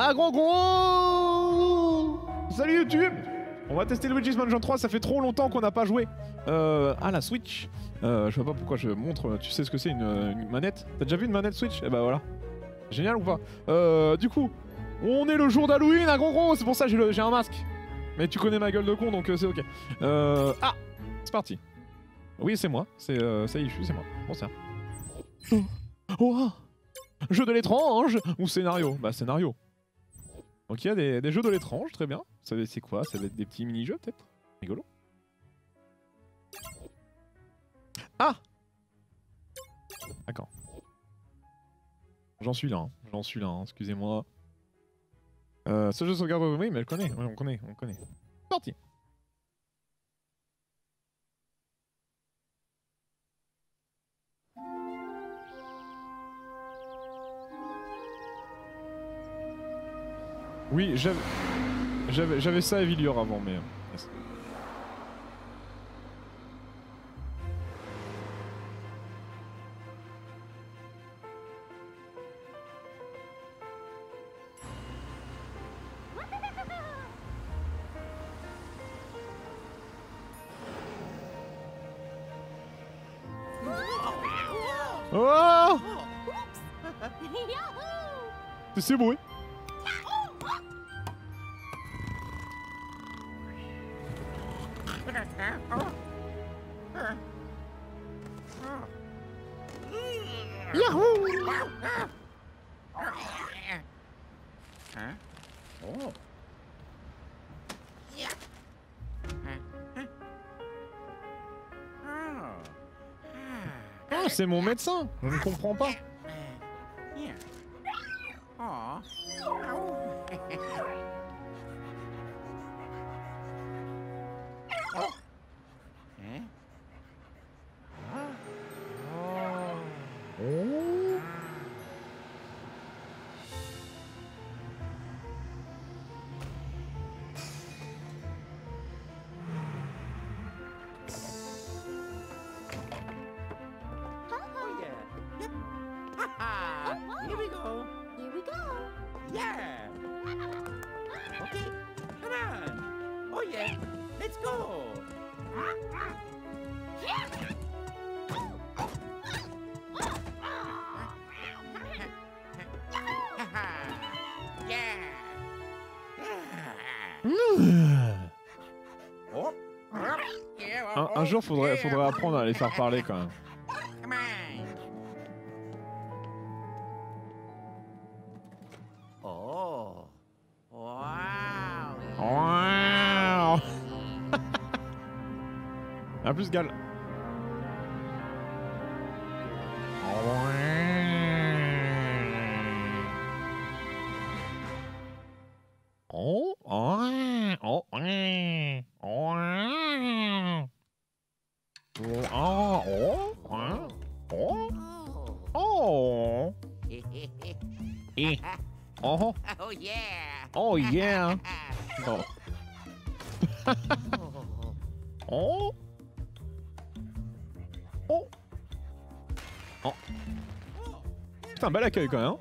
Un gros gros. Salut YouTube. On va tester Luigi's Mansion 3, ça fait trop longtemps qu'on n'a pas joué à la Switch. Je vois pas pourquoi je montre, tu sais ce que c'est une manette. T'as déjà vu une manette Switch? Eh bah voilà. Génial ou pas? Du coup, on est le jour d'Halloween, un gros gros, c'est pour ça que j'ai un masque. Mais tu connais ma gueule de con, donc c'est ok. Ah, c'est parti. Oui, c'est moi, c'est Ishu, c'est moi. Bon, ça. Oh. Jeu de l'étrange ou scénario? Bah scénario. Donc il y a des jeux de l'étrange, très bien. C'est quoi? Ça va être des petits mini-jeux peut-être? Rigolo. Ah! D'accord. J'en suis là, hein. J'en suis là, hein. Excusez-moi. Ce jeu sauvegarde, oui, mais je connais, oui, on connaît, on connaît. Parti! Oui, j'avais ça à Villior avant, mais... Oh! C'est beau, oui. C'est mon médecin, je ne comprends pas. Un jour, faudrait apprendre à les faire parler quand même. Oh. Wow. Un plus Gal. Yeah. Oh. Oh. Oh. Oh. Putain, bel accueil quand même. Hein.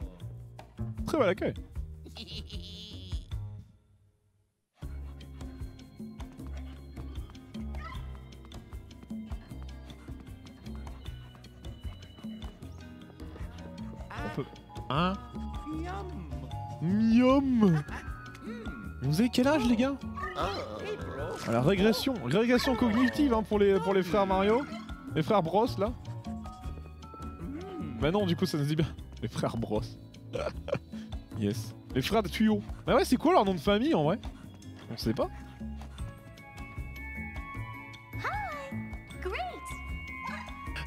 Très bel accueil. On peut... Hein? Miam. Vous avez quel âge les gars? La régression cognitive hein, pour les frères Mario. Les frères Bros là. Bah non du coup ça se dit bien. Les frères Bros. Yes. Les frères de tuyaux. Bah ouais c'est quoi leur nom de famille en vrai? On sait pas.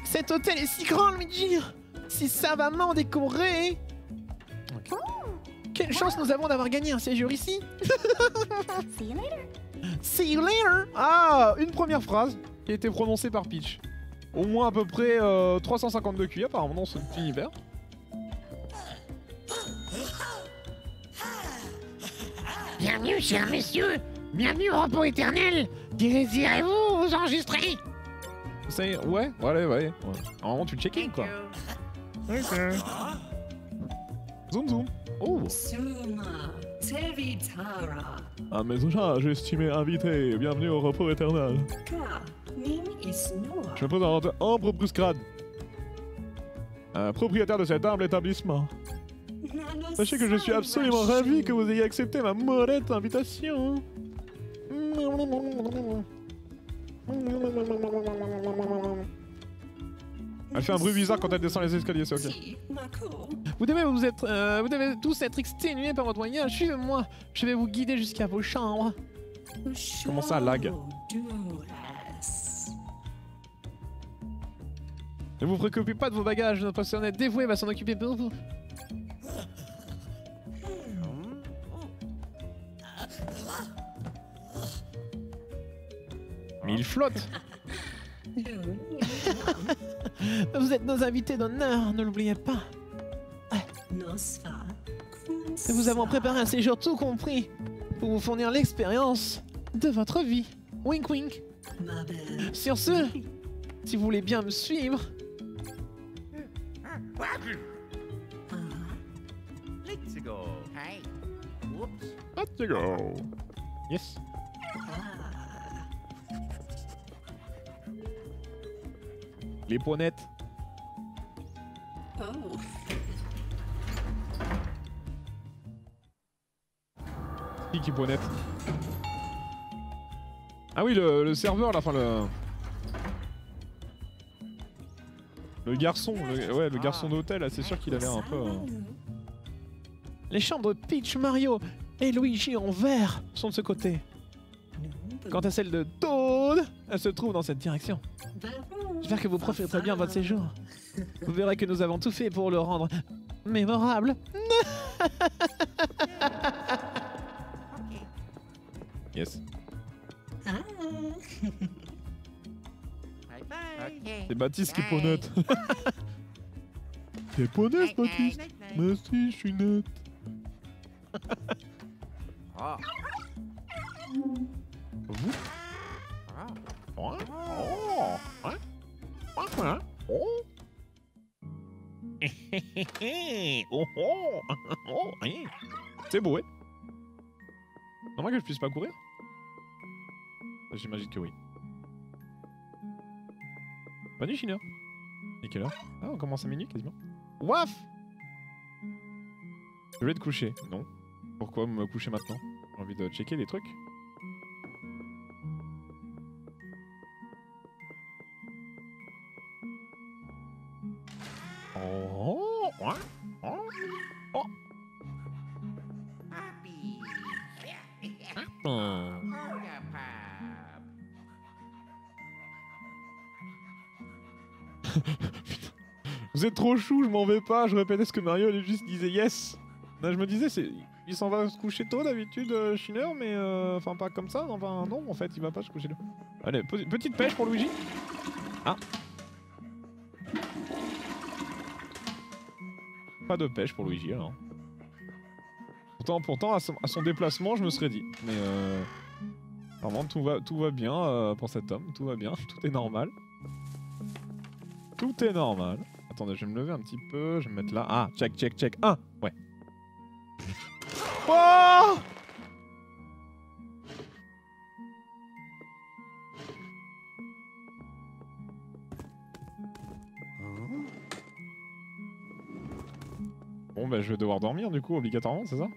Cet hôtel est si grand Luigi. Si savamment décoré. Quelle chance nous avons d'avoir gagné un séjour ici. See you later. See you later. Ah, une première phrase qui a été prononcée par Peach. Au moins à peu près 352 QI apparemment dans ce petit univers. Bienvenue, chers messieurs. Bienvenue au repos éternel. Désirez-vous vous enregistrer? Ça y est, ouais, allez, ouais. Normalement, tu le check-in, quoi. Okay. Zoom zoom. Oh. À mes usages estimés invités, bienvenue au repos éternel. Je me présente Ambre Bruscrade, propriétaire de cet humble établissement. Sachez que je suis absolument ravi que vous ayez accepté ma modeste invitation. Elle fait un bruit bizarre quand elle descend les escaliers, c'est ok. Vous devez tous être exténués par votre voyage, suivez-moi. Je vais vous guider jusqu'à vos chambres. Comment ça lag? Ne vous préoccupez pas de vos bagages, notre personnel dévoué va s'en occuper pour vous. Mais il flotte. Vous êtes nos invités d'honneur, ne l'oubliez pas. Nous avons préparé un séjour tout compris pour vous fournir l'expérience de votre vie. Wink wink. Sur ce, si vous voulez bien me suivre... Let's go. Hey. Let's go. Yes. Les ponettes. Oh. Qui ponette. Ah oui, le serveur là, enfin le... Le garçon, ouais, le garçon d'hôtel, c'est sûr qu'il avait un peu... Les chambres de Peach, Mario et Luigi en verre sont de ce côté. Quant à celle de Toad, elle se trouve dans cette direction. J'espère que vous profiterez bien de votre séjour. Vous verrez que nous avons tout fait pour le rendre mémorable. Yes. C'est Baptiste qui ponette. T'es ponette, Baptiste? Mais si, je suis nette. Vous? Oh. C'est beau, hein? Normal que je puisse pas courir? J'imagine que oui. Bonne nuit, China. Et quelle heure? Ah, on commence à minuit quasiment. Waf! Je vais te coucher. Non. Pourquoi me coucher maintenant? J'ai envie de checker des trucs. Vous êtes trop chou, je m'en vais pas, je répétais ce que Mario juste disait yes. Là, je me disais, il s'en va se coucher tôt d'habitude, Shiner, mais enfin pas comme ça, enfin non, en fait, il va pas se coucher là. Allez, petite pêche pour Luigi. Ah. Pas de pêche pour Luigi alors. Pourtant, à son déplacement, je me serais dit. Mais vraiment, tout va bien pour cet homme, tout va bien, tout est normal. Tout est normal. Attendez, je vais me lever un petit peu, je vais me mettre là. Ah, check, check, check. Ah, ouais. Oh, bon, bah, je vais devoir dormir du coup, obligatoirement, c'est ça?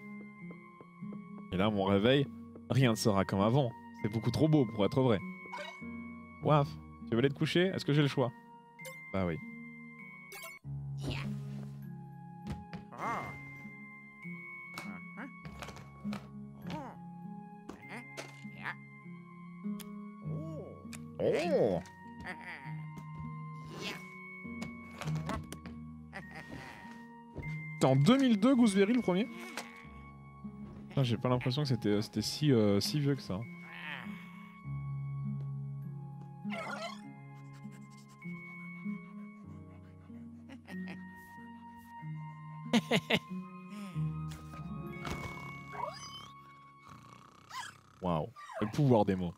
Et là, mon réveil, rien ne sera comme avant. C'est beaucoup trop beau pour être vrai. Waf, tu veux aller te coucher? Est-ce que j'ai le choix? Bah oui. Oh. C'était en 2002, Gooseberry, le premier? J'ai pas l'impression que c'était si vieux que ça. Waouh, le pouvoir des mots.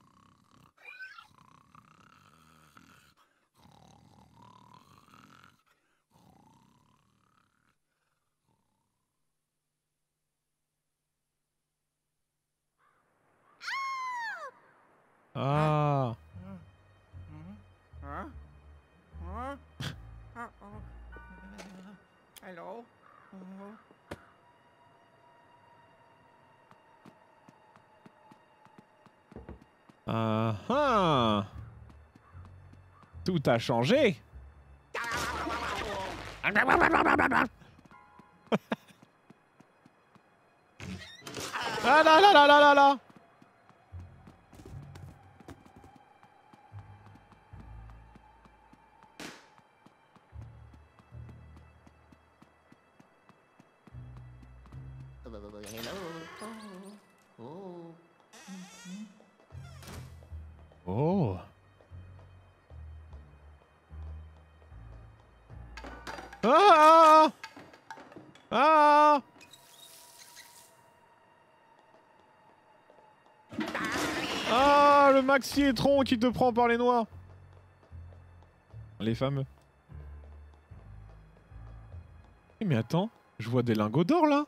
Ah. Hello. Tout a changé. Ah là là là là là là. Oh. Ah. Ah. Ah, le maxi étron qui te prend par les noix. Les fameux. Mais attends, je vois des lingots d'or là.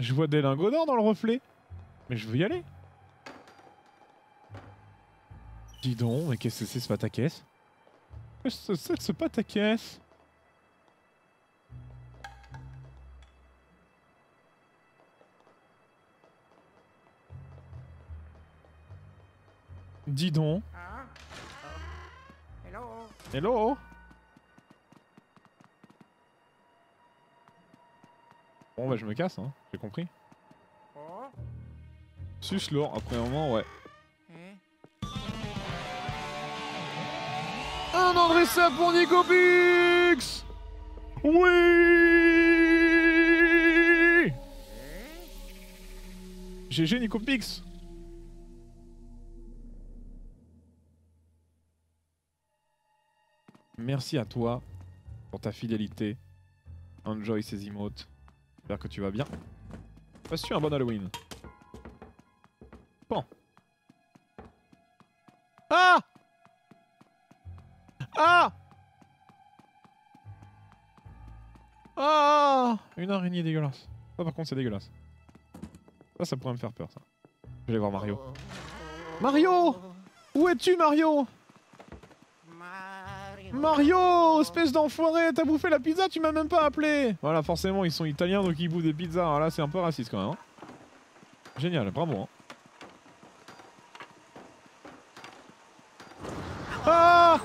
Je vois des lingots d'or dans le reflet. Mais je veux y aller. Dis donc, mais qu'est-ce que c'est ce pataquès? Qu'est-ce que c'est ce pataquès? Dis donc. Hello. Hello. Bon bah je me casse hein, j'ai compris. Oh. Suce l'or, après un moment ouais. Un endressable pour Nico Bix. Oui. GG Nico Bix. Merci à toi pour ta fidélité. Enjoy ces emotes. J'espère que tu vas bien. Passe-tu un bon Halloween? Bon. Ah! Ah! Ah! Une araignée dégueulasse. Ça par contre c'est dégueulasse. Ça, ça pourrait me faire peur ça. Je vais aller voir Mario. Mario! Où es-tu Mario? Mario, espèce d'enfoiré, t'as bouffé la pizza, tu m'as même pas appelé. Voilà, forcément, ils sont italiens, donc ils bouffent des pizzas. Alors là, c'est un peu raciste quand même. Hein. Génial, bravo. Hein. Ah!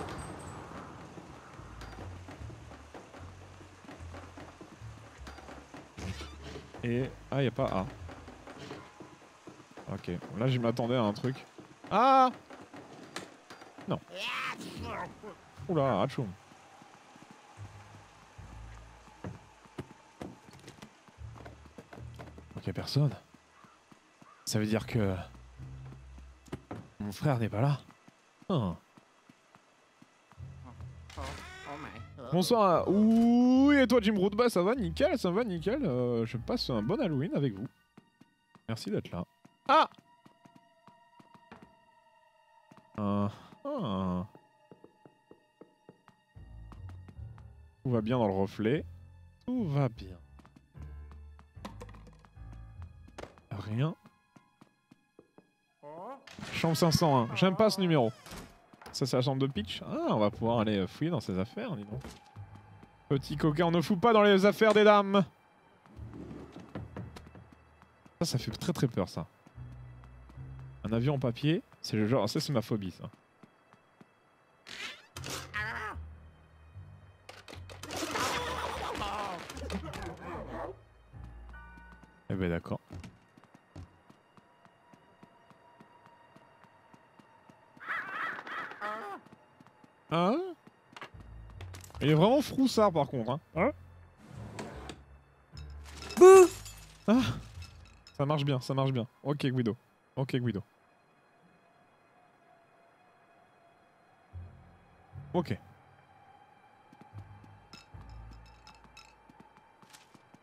Et... Ah, y a pas A. Ah. Ok, là, je m'attendais à un truc. Ah! Non. Oula, atchoum. Donc y'a personne. Ça veut dire que... Mon frère n'est pas là. Hein. Bonsoir à... Oui, et toi Jim Rootba, ça va nickel, ça va nickel. Je passe un bon Halloween avec vous. Merci d'être là. Ah Tout va bien dans le reflet. Tout va bien. Rien. Chambre 501. J'aime pas ce numéro. Ça, c'est la chambre de Peach. Ah, on va pouvoir aller fouiller dans ses affaires, dis donc. Petit coquin, on ne fout pas dans les affaires des dames. Ça, ça fait très peur, ça. Un avion en papier, c'est le genre... Ça, c'est ma phobie, ça. Eh ben d'accord. Hein? Il est vraiment froussard par contre. Hein, hein? Bouh! Ah! Ça marche bien, ça marche bien. Ok Guido. Ok Guido. Ok.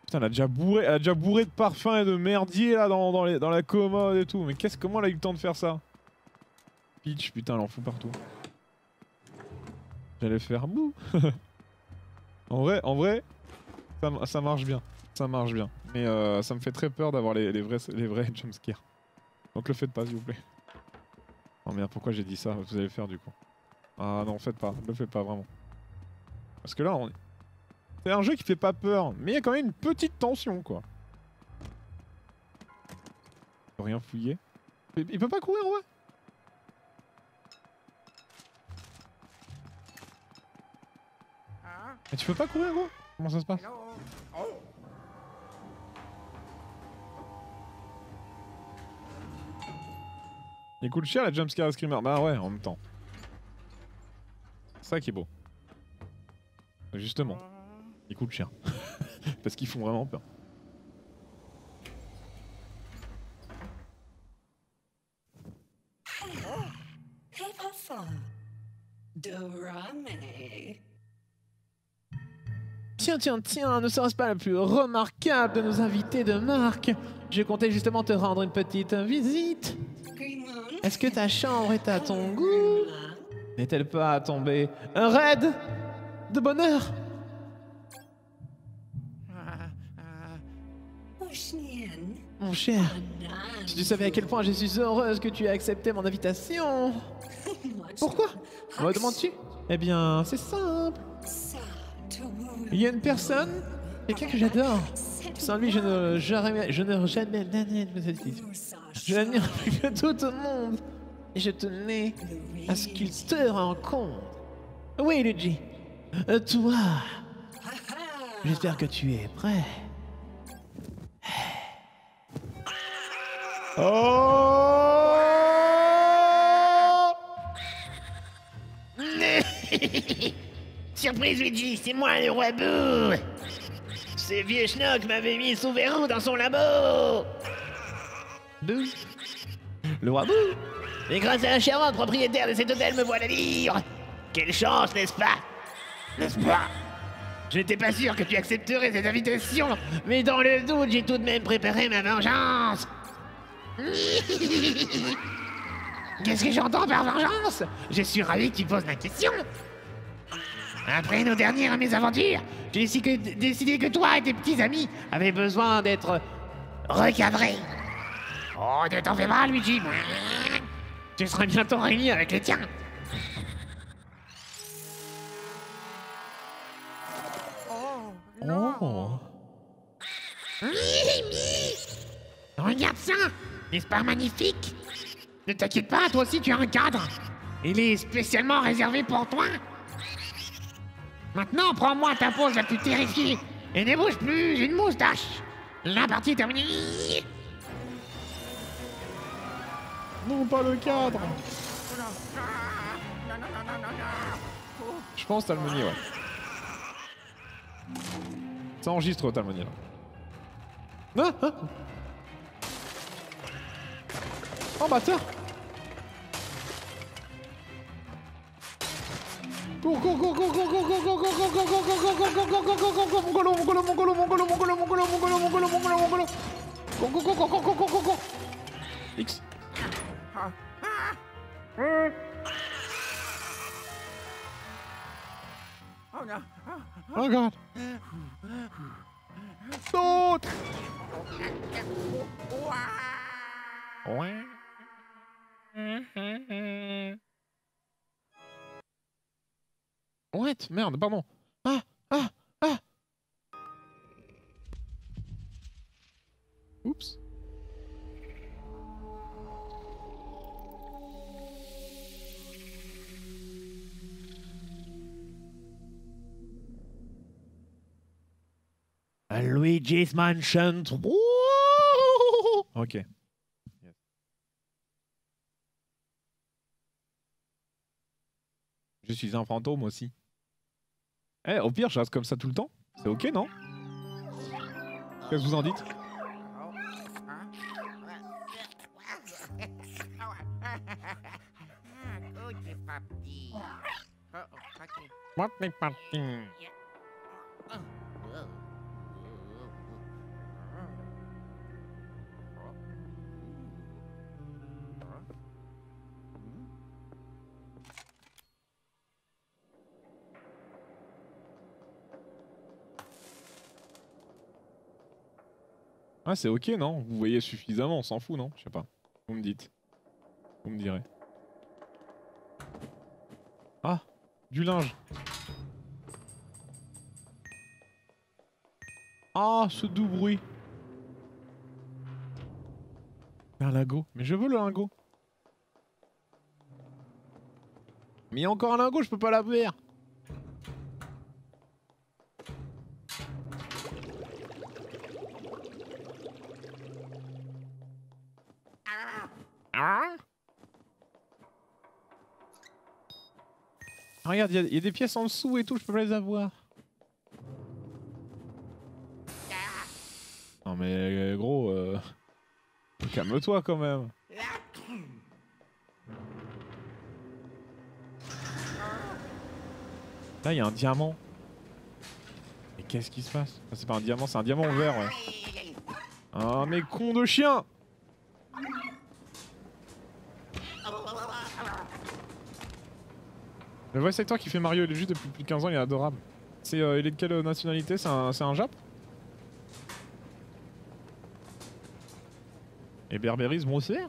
Putain, elle a déjà bourré de parfums et de merdier là dans la commode et tout. Mais comment elle a eu le temps de faire ça? Peach, putain, elle en fout partout. J'allais faire bouh. En vrai, ça marche bien. Ça marche bien. Mais ça me fait très peur d'avoir les vrais jumpscares. Donc le faites pas s'il vous plaît. Oh merde, pourquoi j'ai dit ça? Vous allez le faire du coup. Ah non, faites pas, le faites pas vraiment. Parce que là on est... C'est un jeu qui fait pas peur, mais il y a quand même une petite tension quoi. Il peut rien fouiller. Il peut pas courir ouais. Mais tu peux pas courir gros? Comment ça se passe? Il coûte cher la jumpscare screamer. Bah ouais, en même temps. C'est ça qui est beau. Justement. Il coûte cher. Parce qu'ils font vraiment peur. Tiens, ne serait-ce pas la plus remarquable de nos invités de marque? Je comptais justement te rendre une petite visite. Est-ce que ta chambre est à ton goût? N'est-elle pas à tomber un raid de bonheur? Mon cher, si tu savais à quel point je suis heureuse que tu aies accepté mon invitation. Pourquoi? Me demandes-tu? Eh bien, c'est simple. Il y a une personne, quelqu'un que j'adore. Sans lui, je ne jamais je l'admire plus que tout au monde. Et je tenais à ce qu'il te rencontre. Oui, Luigi. Toi. J'espère que tu es prêt. Oh! Surprise, Luigi, c'est moi le roi Boo. Ce vieux schnock m'avait mis sous verrou dans son labo. Boo. Le roi Boo. Et grâce à un charmant propriétaire de cet hôtel me voilà libre. Quelle chance, n'est-ce pas? N'est-ce pas? Je n'étais pas sûr que tu accepterais cette invitation, mais dans le doute, j'ai tout de même préparé ma vengeance. Qu'est-ce que j'entends par vengeance? Je suis ravi que tu poses ma question. Après nos dernières mésaventures, j'ai décidé que toi et tes petits amis avaient besoin d'être recadrés. Oh, ne t'en fais pas, Luigi. Tu seras bientôt réuni avec les tiens. Oh, non. Regarde ça! N'est-ce pas magnifique? Ne t'inquiète pas, toi aussi tu as un cadre. Il est spécialement réservé pour toi. Maintenant, prends-moi ta pose la plus terrifiée et ne bouge plus une moustache. La partie est terminée. Non, pas le cadre. Je pense que t'as le menu, ouais. Ça enregistre, t'as le menu, là. Ah, ah. Oh bâtard! Cours, cours, cours, cours, cours, cours, cours, cours, cours, cours, cours, cours, ouais, merde, pardon. Ah, ah, ah. Oups. Luigi's Mansion 3. Ok. Je suis un fantôme aussi. Eh, au pire, je reste comme ça tout le temps. C'est ok, non? Qu'est-ce que vous en dites? Ah c'est ok non? Vous voyez suffisamment, on s'en fout non? Je sais pas. Vous me dites. Vous me direz. Ah, du linge. Ah, ce doux bruit. Un lingot. Mais je veux le lingot. Mais il y a encore un lingot, je peux pas l'ouvrir. Regarde, il y a des pièces en dessous et tout, je peux pas les avoir. Non mais gros, calme-toi quand même. Là, il y a un diamant. Mais qu'est-ce qui se passe? C'est pas un diamant, c'est un diamant vert, ouais. Ah, mais con de chien! Le voice actor qui fait Mario, il est juste depuis plus de 15 ans, il est adorable. C'est, il est de quelle nationalité? C'est un Jap? Et Berberis brossière?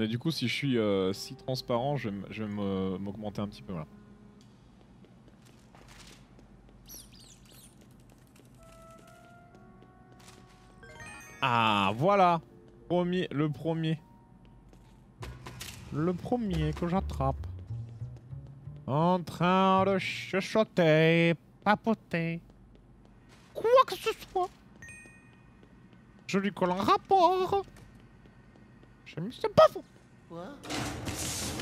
Et du coup, si je suis si transparent, je vais m'augmenter un petit peu, voilà. Ah, voilà, le premier que j'attrape. En train de chuchoter, papoter, quoi que ce soit. Je lui colle un rapport. Je me sens pas fou. Que ce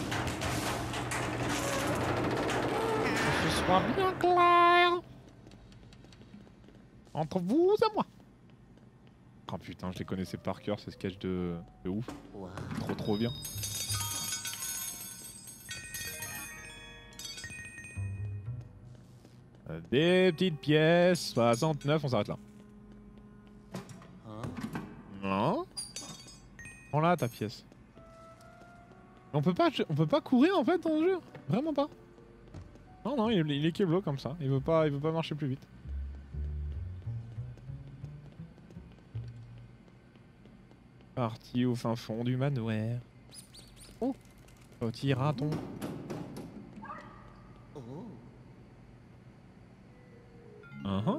soit bien clair entre vous et moi. Oh putain, je les connaissais par cœur, ces sketchs de ouf. Wow. Trop bien. Des petites pièces, 69, on s'arrête là. Hein? Non. Prends là ta pièce. On peut pas courir en fait dans ce jeu, vraiment pas. Non non, il est keblo comme ça, il veut pas marcher plus vite. Parti au fin fond du manoir. Oh, petit raton. Oh. Ah!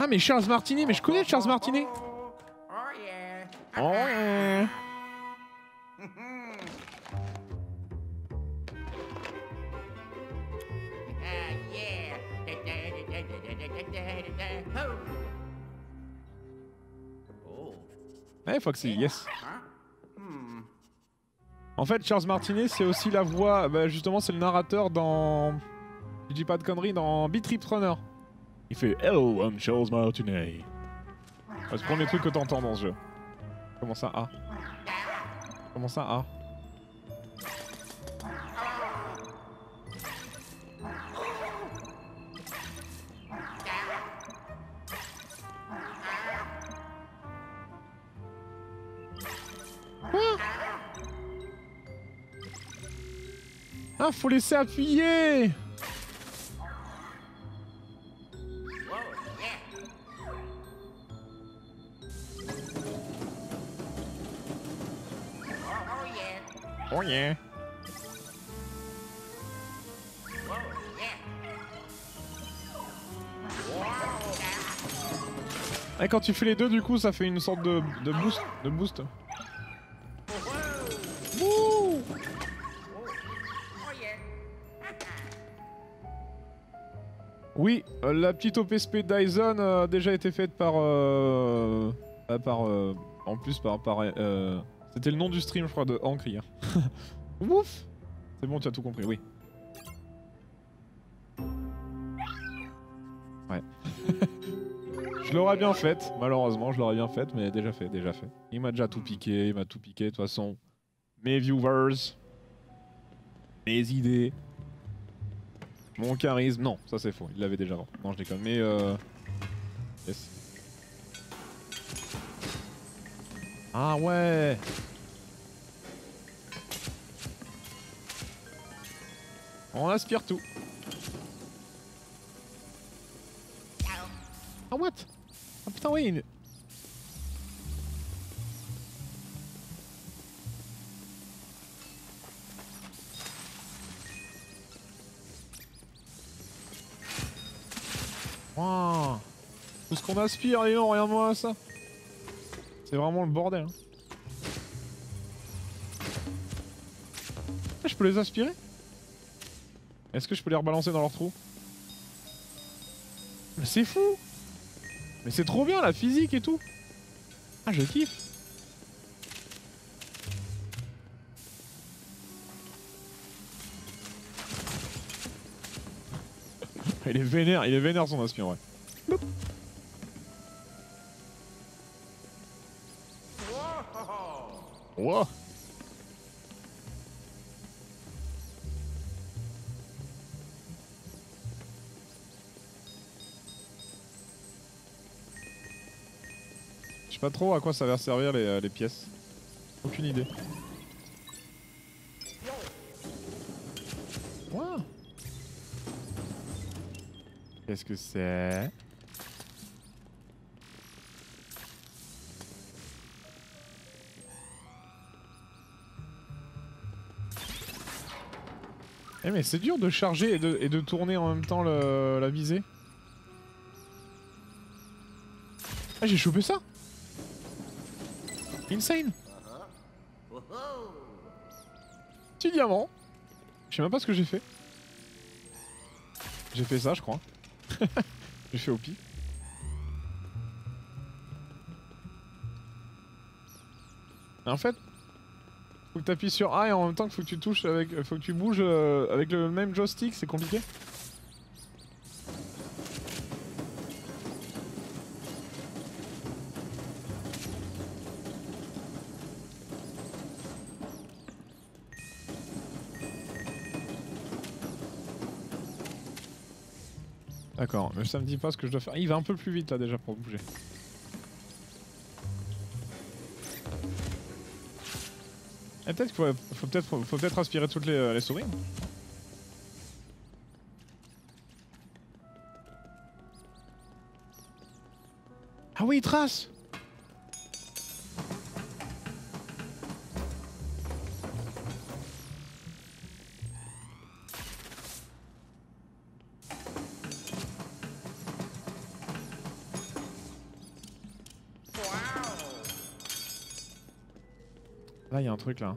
Ah mais Charles Martinet, mais je connais Charles Martinet. Oh yeah. Eh Foxy, yes. En fait Charles Martinet c'est aussi la voix, bah, justement c'est le narrateur dans... Je dis pas de conneries, dans B-Trip Runner. Il fait Hello, I'm Charles Martinet. C'est le premier truc que t'entends dans ce jeu. Comment ça A? Comment ça A? Ah, faut laisser appuyer. Oh yeah. Et quand tu fais les deux, du coup, ça fait une sorte de boost. De boost. Wouh! Oui, la petite OPSP Dyson a déjà été faite par... en plus, par c'était le nom du stream, je crois, de Ancri. Ouf! C'est bon, tu as tout compris, oui. Ouais. Je l'aurais bien faite, malheureusement, je l'aurais bien faite, mais déjà fait. Il m'a déjà tout piqué, de toute façon. Mes viewers, mes idées, mon charisme. Non, ça c'est faux, il l'avait déjà avant. Non, je déconne, mais yes. Ah ouais. On aspire tout. Ah what? Ah putain oui une... Wow. Tout ce qu'on aspire, les gens, regarde-moi ça. C'est vraiment le bordel. Hein. Je peux les aspirer? Est-ce que je peux les rebalancer dans leur trou? Mais c'est fou! Mais c'est trop bien la physique et tout! Ah, je kiffe! Il est vénère son aspire, ouais. Boop. Wow. Je sais pas trop à quoi ça va servir les pièces. Aucune idée. Wow. Qu'est-ce que c'est? Eh mais c'est dur de charger et de tourner en même temps la visée. Ah j'ai chopé ça. Insane. Petit diamant. Je sais même pas ce que j'ai fait. J'ai fait ça je crois. J'ai fait au pif. En fait... Faut que tu appuies sur A et en même temps qu'il faut que tu touches avec. Faut que tu bouges avec le même joystick, c'est compliqué. D'accord, mais ça me dit pas ce que je dois faire. Il va un peu plus vite là déjà pour bouger. Et peut-être qu'il faut peut-être aspirer toutes les souris. Ah oui, il trace. Là, il y a un truc là.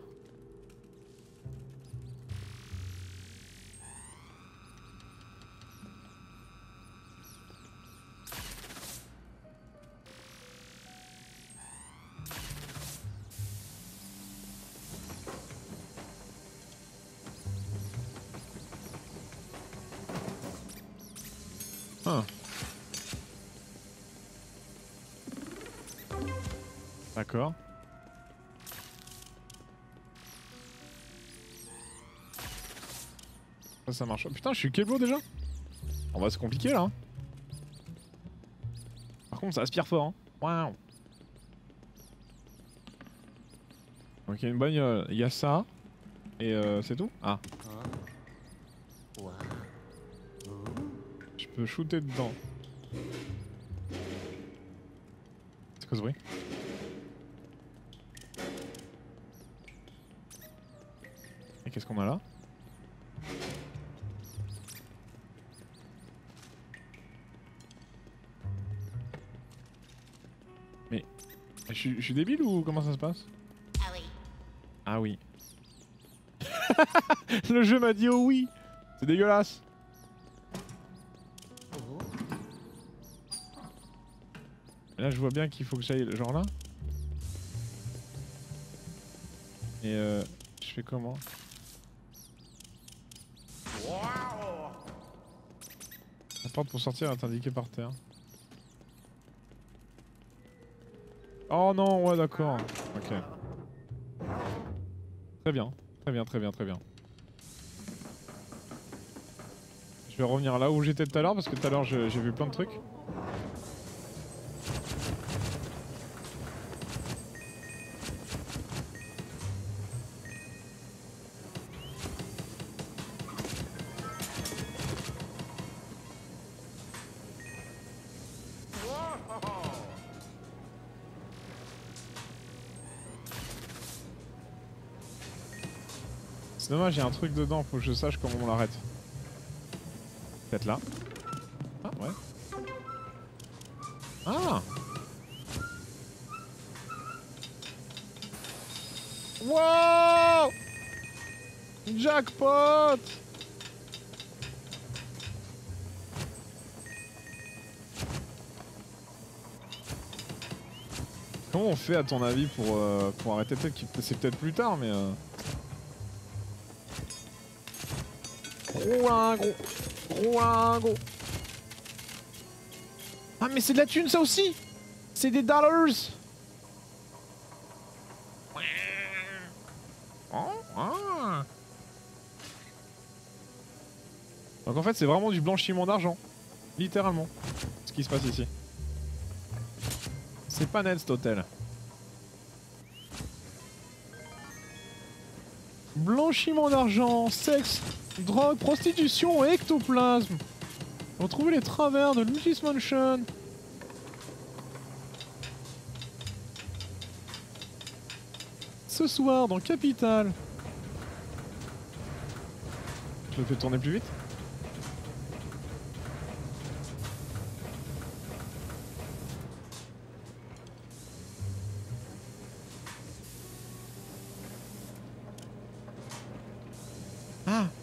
Ah. D'accord. Ça marche. Oh, putain, je suis Keblo déjà. On va se compliquer là. Hein. Par contre, ça aspire fort. Hein. Waouh. Ok, une bagnole. Il y a ça. Et c'est tout. Ah. Je peux shooter dedans. C'est quoi ce bruit? Et qu'est-ce qu'on a là? Je suis débile ou comment ça se passe? Ah oui. Ah oui. Le jeu m'a dit oh oui. C'est dégueulasse. Là je vois bien qu'il faut que j'aille genre là. Et je fais comment? La porte pour sortir est indiquée par terre. Oh non, ouais d'accord. Ok. Très bien, très bien, très bien, très bien. Je vais revenir là où j'étais tout à l'heure parce que tout à l'heure j'ai vu plein de trucs. Dommage, j'ai un truc dedans, faut que je sache comment on l'arrête. Peut-être là. Ah ouais. Ah. Wow. Jackpot. Comment on fait à ton avis pour arrêter? Peut-être que c'est peut-être plus tard mais... Gros lingot. Ah mais c'est de la thune ça aussi. C'est des dollars. Donc en fait c'est vraiment du blanchiment d'argent. Littéralement. Ce qui se passe ici. C'est pas net cet hôtel. Blanchiment d'argent, sexe, drogue, prostitution et ectoplasme. Retrouvez les travers de Luigi's Mansion. Ce soir dans Capital. Je le fais tourner plus vite.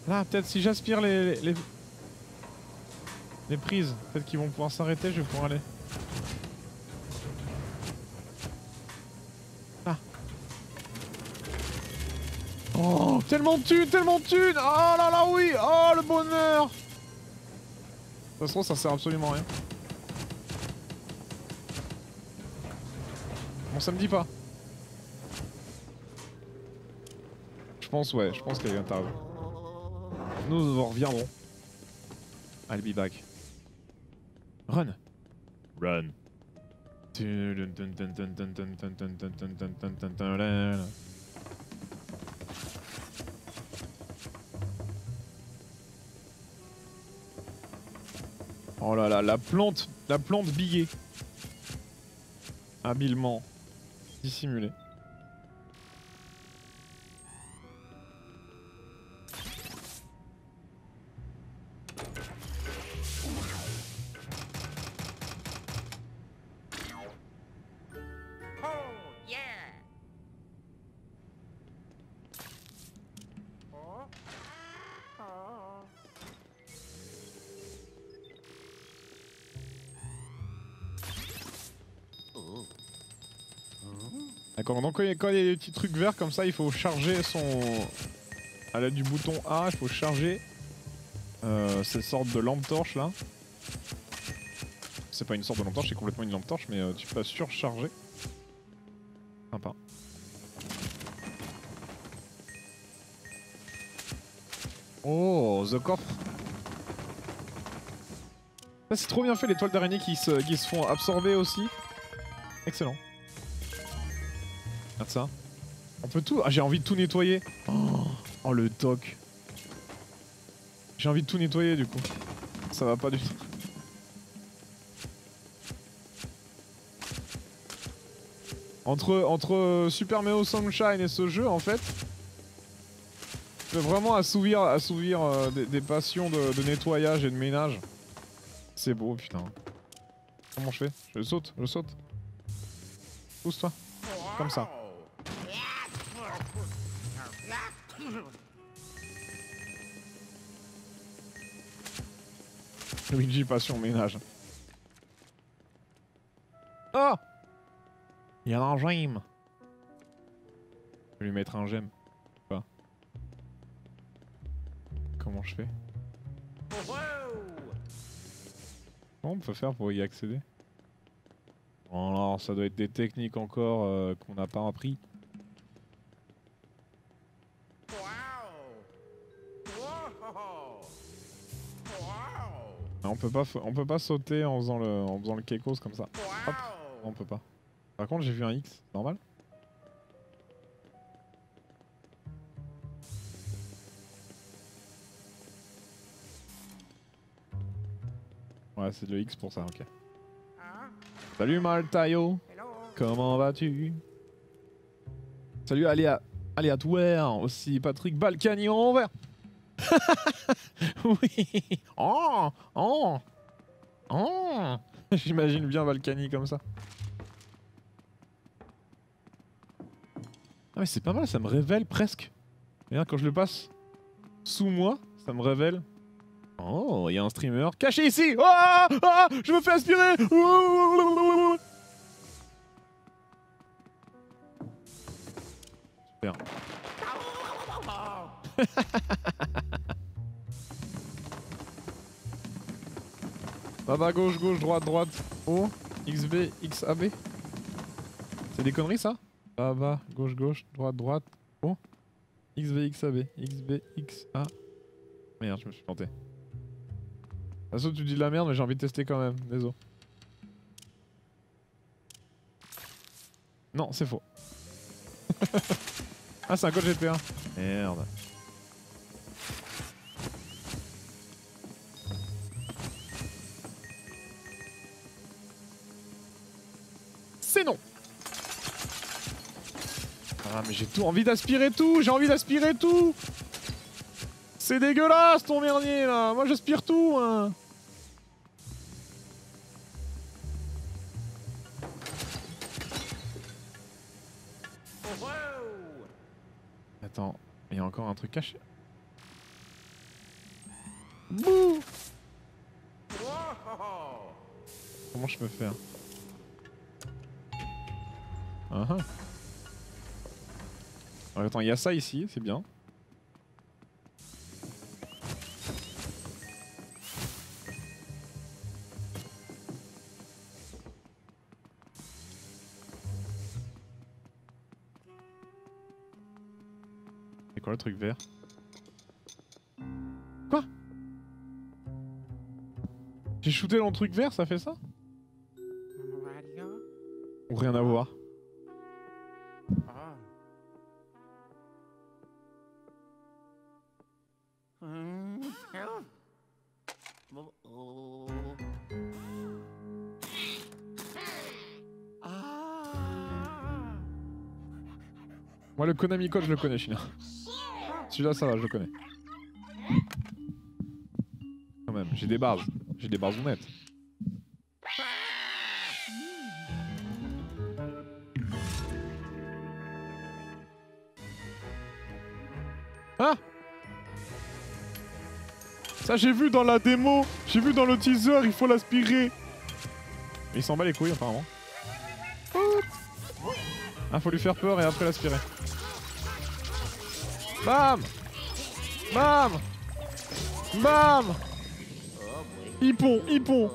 Là, peut-être si j'aspire les prises, peut-être qu'ils vont pouvoir s'arrêter, je vais pouvoir aller. Ah. Oh, tellement de thunes. Oh là là, oui. Oh, le bonheur. De toute façon, ça sert absolument à rien. Bon, ça me dit pas. Je pense qu'elle vient tarder. Nous reviendrons. I'll be back. Run. Oh là là, la plante billet. Habilement dissimulée. Donc quand il y a des petits trucs verts comme ça, il faut charger son... à l'aide du bouton A, il faut charger cette sorte de lampe torche là. C'est pas une sorte de lampe torche, c'est complètement une lampe torche, mais tu peux surcharger. Sympa. Oh, the coffre. Ça c'est trop bien fait, les toiles d'araignée qui se font absorber aussi. Excellent. Regarde ça. On peut tout... Ah, j'ai envie de tout nettoyer. Oh le toc. J'ai envie de tout nettoyer du coup. Ça va pas du tout. Entre Super Mario Sunshine et ce jeu en fait, je peux vraiment assouvir des passions de nettoyage et de ménage. C'est beau putain. Comment je fais? Je saute. Pousse-toi. Comme ça. Luigi passion ménage. Oh, il y a un gemme. Je vais lui mettre un gemme. Pas. Comment je fais? Comment on peut faire pour y accéder? Alors, ça doit être des techniques encore qu'on n'a pas appris. On peut pas sauter en faisant le kekos comme ça. Hop. Non, on peut pas. Par contre, j'ai vu un X, normal. Ouais, c'est le X pour ça, ok. Salut Maltayo. Comment vas-tu? Salut Aléatoire aussi, Patrick Balkany en vert. Oui. Oh, oh, oh. J'imagine bien Balkany comme ça. Ah mais c'est pas mal, ça me révèle presque. Regarde quand je le passe sous moi, ça me révèle. Oh, il y a un streamer caché ici. Oh, oh, je me fais aspirer. Super. Ça va gauche, gauche, droite, droite, haut, XB, XAB. C'est des conneries ça? Ça va gauche, gauche, droite, droite, haut, XB, XAB, XB, XA. Merde, je me suis planté. Asso, tu dis de la merde, mais j'ai envie de tester quand même, désolé. Non, c'est faux. Ah, c'est un code GP1. Merde. C'est non. Ah, mais j'ai tout envie d'aspirer tout. J'ai envie d'aspirer tout. C'est dégueulasse ton merdier là. Moi j'aspire tout. Hein. Attends, il y a encore un truc caché. Bouh! Comment je peux faire? Ah ah. Alors, attends, il y a ça ici, c'est bien. C'est quoi le truc vert? Quoi? J'ai shooté dans le truc vert, ça fait ça? Ou rien à voir? Moi le Konami Code je le connais, China. Celui-là ça va, je le connais. Quand même, j'ai des bases honnêtes. Ah! Ça j'ai vu dans la démo, j'ai vu dans le teaser, il faut l'aspirer. Il s'en bat les couilles apparemment. Ah, faut lui faire peur et après l'aspirer. Bam! Bam! Bam! Hippon, hippon!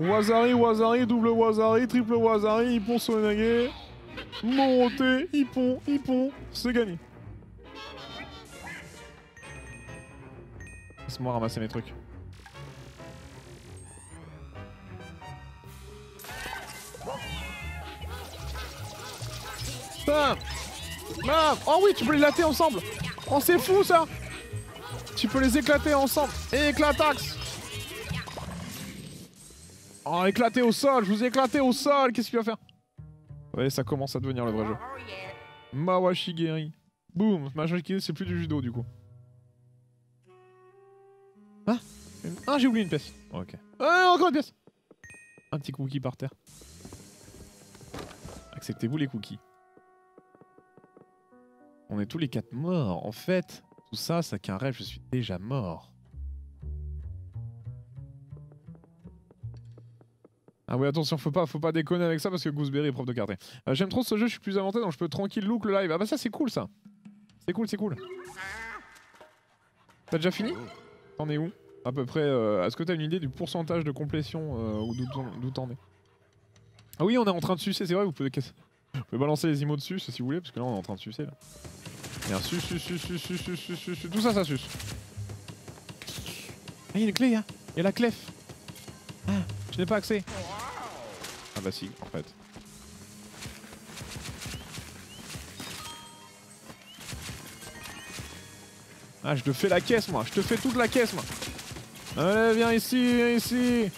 Wazari, Wazari, double Wazari, triple Wazari, hippon Sonenage, Moroté, hippon, hippon, c'est gagné. Laisse-moi ramasser mes trucs. Bam! Bam! Oh oui, tu peux les latter ensemble! Oh, c'est fou ça! Tu peux les éclater ensemble! Éclatax! Oh, éclater au sol! Je vous ai éclaté au sol! Qu'est-ce qu'il va faire? Ouais, ça commence à devenir le vrai jeu. Mawashigeri. Boum! Mawashigeri, c'est plus du judo du coup. Ah! Ah, j'ai oublié une pièce! Oh, ok. Ah, encore une pièce! Un petit cookie par terre. Acceptez-vous les cookies? On est tous les quatre morts. En fait, tout ça, c'est qu'un rêve. Je suis déjà mort. Ah oui, attention, faut pas déconner avec ça parce que Gooseberry est prof de quartier. J'aime trop ce jeu, je suis plus inventé, donc je peux tranquille look le live. Ah bah ça, c'est cool, ça. C'est cool, c'est cool. T'as déjà fini? T'en es où? À peu près, est-ce que t'as une idée du pourcentage de complétion ou d'où t'en es? Ah oui, on est en train de sucer, c'est vrai, vous pouvez balancer les imos dessus si vous voulez, parce que là on est en train de sucer là. Merde, suce, tout ça, ça suce. Ah, il y a une clé, hein. Il y a la clef. Ah, je n'ai pas accès. Ah bah si, en fait. Ah, je te fais la caisse, moi. Je te fais toute la caisse, moi. Allez, viens ici,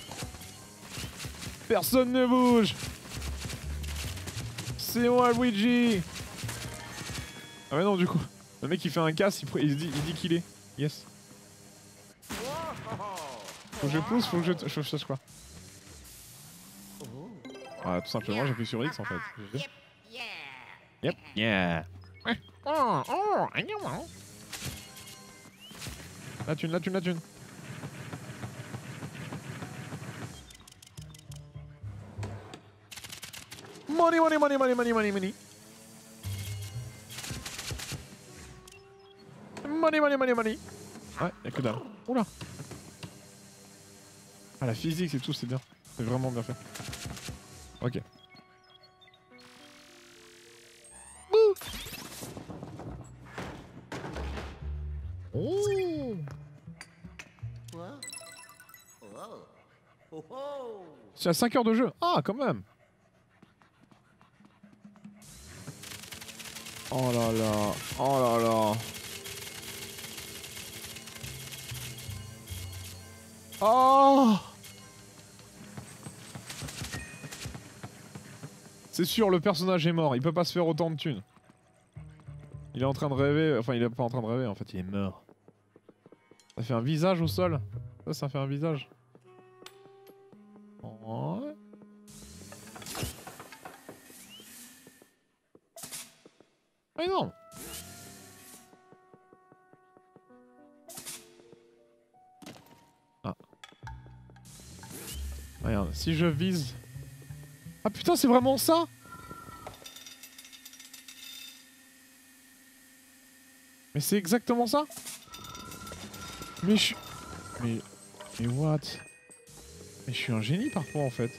Personne ne bouge. C'est moi, Luigi. Ah mais non, du coup. Le mec, il fait un casse, il dit qu'il est. Yes. Faut que je pousse, faut que je cherche quoi. Ah, tout simplement, j'appuie sur X en fait. Yep. Yeah. La thune. Money. Ouais, y'a que dalle. Oula. Ah, la physique et tout, c'est bien. C'est vraiment bien fait. Ok. Bouh. Oh. C'est à 5 heures de jeu. Ah, quand même. Oh là là. Oh. C'est sûr, le personnage est mort, il peut pas se faire autant de thunes. Il est en train de rêver, enfin il est pas en train de rêver en fait, il est mort. Ça fait un visage au sol. Ça fait un visage. Oh. Ah non. Ah. Regarde, si je vise... Ah putain, c'est vraiment ça? Mais c'est exactement ça? Mais je suis... Mais what? Mais je suis un génie parfois en fait.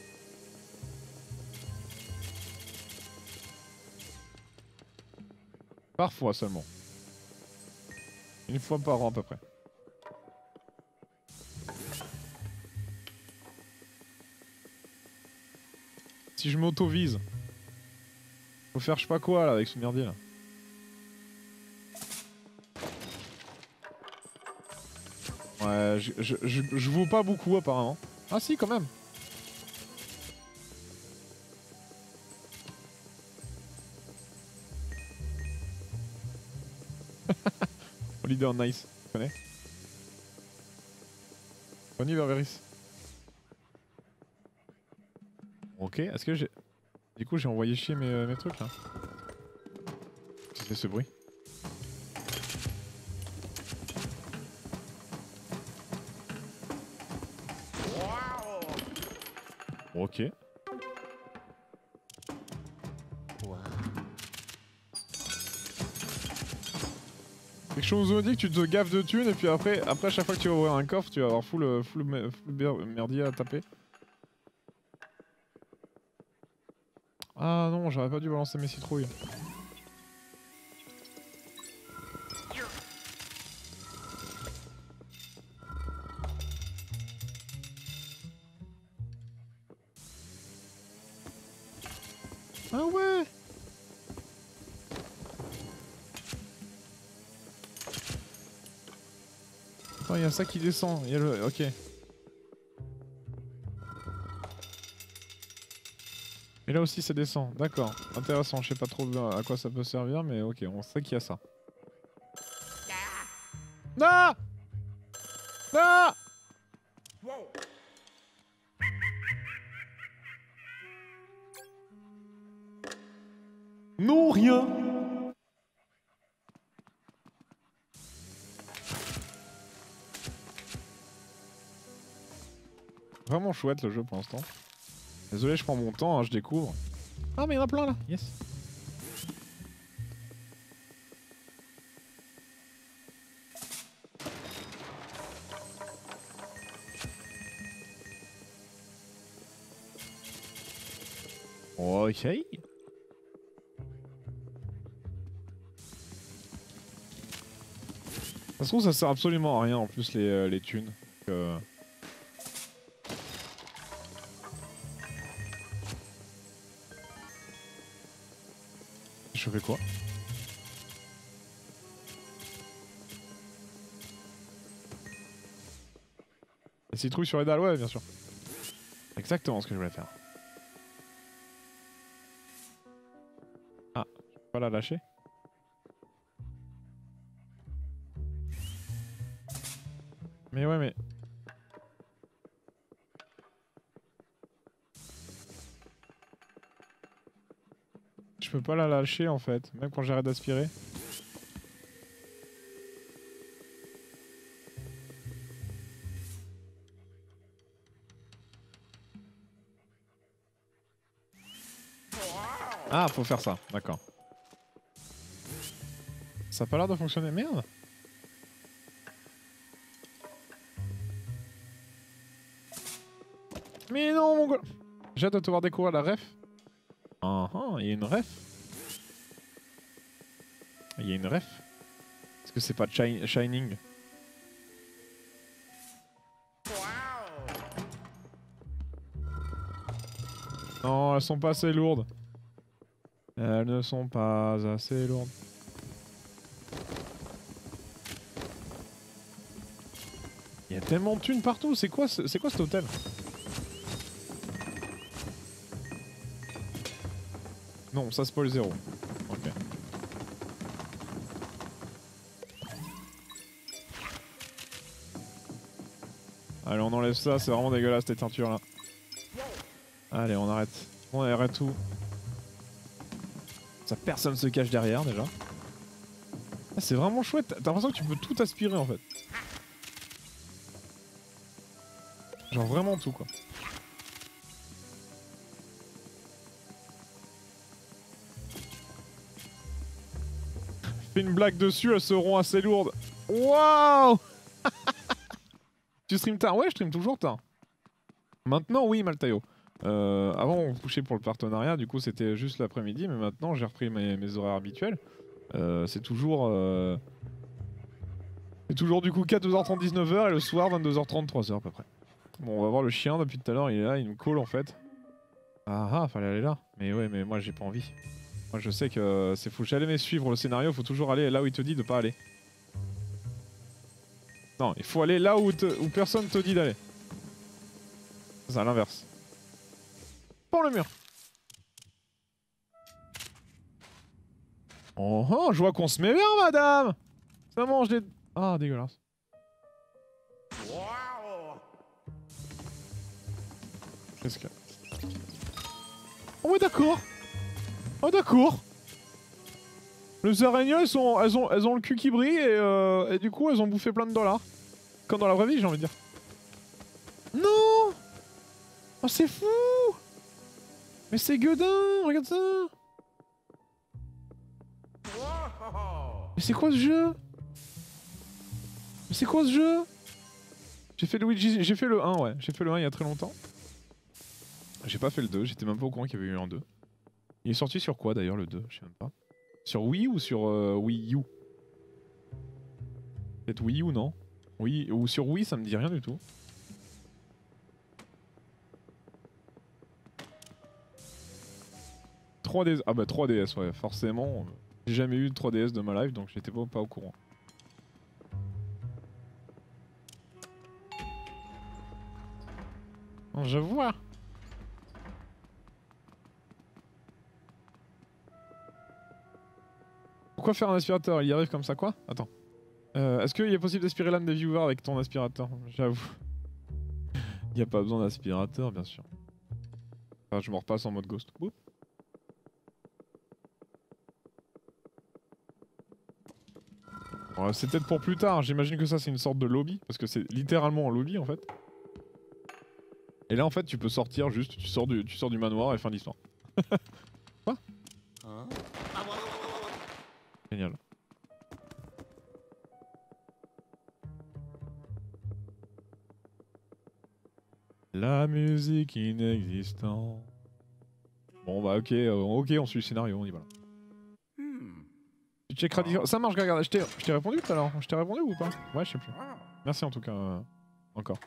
Parfois seulement. Une fois par an à peu près. Si je m'auto-vise, faut faire je sais pas quoi là avec ce merdier là. Ouais, je vaux pas beaucoup apparemment. Ah si, quand même. Holiday on Ice, tu connais? Bonnie Barberis. Ok, est-ce que j'ai... Du coup j'ai envoyé chier mes trucs là. Qu'est-ce que c'est ce bruit? Wow. Ok. Wow. Quelque chose où on dit que tu te gaffes de thunes et puis après chaque fois que tu vas ouvrir un coffre tu vas avoir full merdier à taper. Ah non, j'aurais pas dû balancer mes citrouilles. Ah ouais. Attends, il y a ça qui descend, il y a le... Ok. Et là aussi ça descend, d'accord, intéressant, je sais pas trop à quoi ça peut servir, mais ok, on sait qu'il y a ça. Ah ah wow. Non, rien. Vraiment chouette le jeu pour l'instant. Désolé, je prends mon temps, hein, je découvre. Ah, mais il y en a plein là! Yes! Ok. Ça se trouve, ça sert absolument à rien en plus les thunes. Je fais quoi? Les citrouilles sur les dalles, ouais, bien sûr. Exactement ce que je voulais faire. Ah, je peux pas la lâcher? Mais ouais, mais... Je peux pas la lâcher en fait, même quand j'arrête d'aspirer. Ah, faut faire ça, d'accord. Ça a pas l'air de fonctionner, merde! Mais non, mon gars! J'ai hâte de te voir découvrir la ref. Ah ah, il y a une ref. Il y a une ref. Est-ce que c'est pas Shining? Non, elles sont pas assez lourdes. Elles ne sont pas assez lourdes. Il y a tellement de thunes partout, c'est quoi cet hôtel? Non, ça spoil zéro. Ok. Allez, on enlève ça, c'est vraiment dégueulasse cette teinture là. Allez, on arrête. On arrête tout. Ça, personne se cache derrière déjà. Ah, c'est vraiment chouette, t'as l'impression que tu peux tout aspirer en fait. Genre vraiment tout quoi. Fais une blague dessus, elles seront assez lourdes. Waouh. Tu stream tard? Ouais, je stream toujours tard. Maintenant, oui, Maltayo. Avant, on couchait pour le partenariat, du coup, c'était juste l'après-midi, mais maintenant, j'ai repris mes horaires habituels. C'est toujours... C'est toujours, du coup, 14h30, 19h, et le soir, 22h30, 3h à peu près. Bon, on va voir le chien, depuis tout à l'heure, il est là, il me colle, en fait. Ah, fallait aller là. Mais ouais, mais moi, j'ai pas envie. Moi je sais que c'est faut jamais suivre le scénario, faut toujours aller là où il te dit de pas aller. Non, il faut aller là où personne te dit d'aller. C'est à l'inverse. Pour le mur. Oh, je vois qu'on se met bien, madame. Ça mange des... Ah, dégueulasse. Qu'est-ce que... Oh ouais, d'accord. Oh d'accord. Les araignées, elles ont le cul qui brille et du coup, elles ont bouffé plein de dollars. Comme dans la vraie vie, j'ai envie de dire. Non. Oh, c'est fou. Mais c'est gueudin, regarde ça. Mais c'est quoi ce jeu? Mais c'est quoi ce jeu? J'ai fait Luigi, j'ai fait le 1, ouais. J'ai fait le 1 il y a très longtemps. J'ai pas fait le 2, j'étais même pas au courant qu'il y avait eu un 2. Il est sorti sur quoi d'ailleurs le 2? Je sais même pas. Sur Wii ou sur Wii U? Peut-être Wii U, non? Oui, ou sur Wii, ça me dit rien du tout. Ah bah 3DS, ouais, forcément. J'ai jamais eu de 3DS de ma life, donc j'étais pas au courant. Oh, je vois. Pourquoi faire un aspirateur? Il y arrive comme ça quoi? Attends. Est-ce qu'il est possible d'aspirer l'âme des viewers avec ton aspirateur? J'avoue. Il n'y a pas besoin d'aspirateur, bien sûr. Enfin, je m'en repasse en mode ghost. Ouh. C'est peut-être pour plus tard. J'imagine que ça, c'est une sorte de lobby. Parce que c'est littéralement un lobby, en fait. Et là, en fait, tu peux sortir juste. Tu sors du manoir et fin d'histoire. Quoi? Hein? Génial. La musique inexistante. Bon bah ok, on suit le scénario, on y va là. Tu checkeras... Ça marche, regarde, je t'ai répondu tout à l'heure. Je t'ai répondu ou pas? Ouais, je sais plus. Merci en tout cas, encore.